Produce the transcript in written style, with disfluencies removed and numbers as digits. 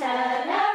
Ta-da!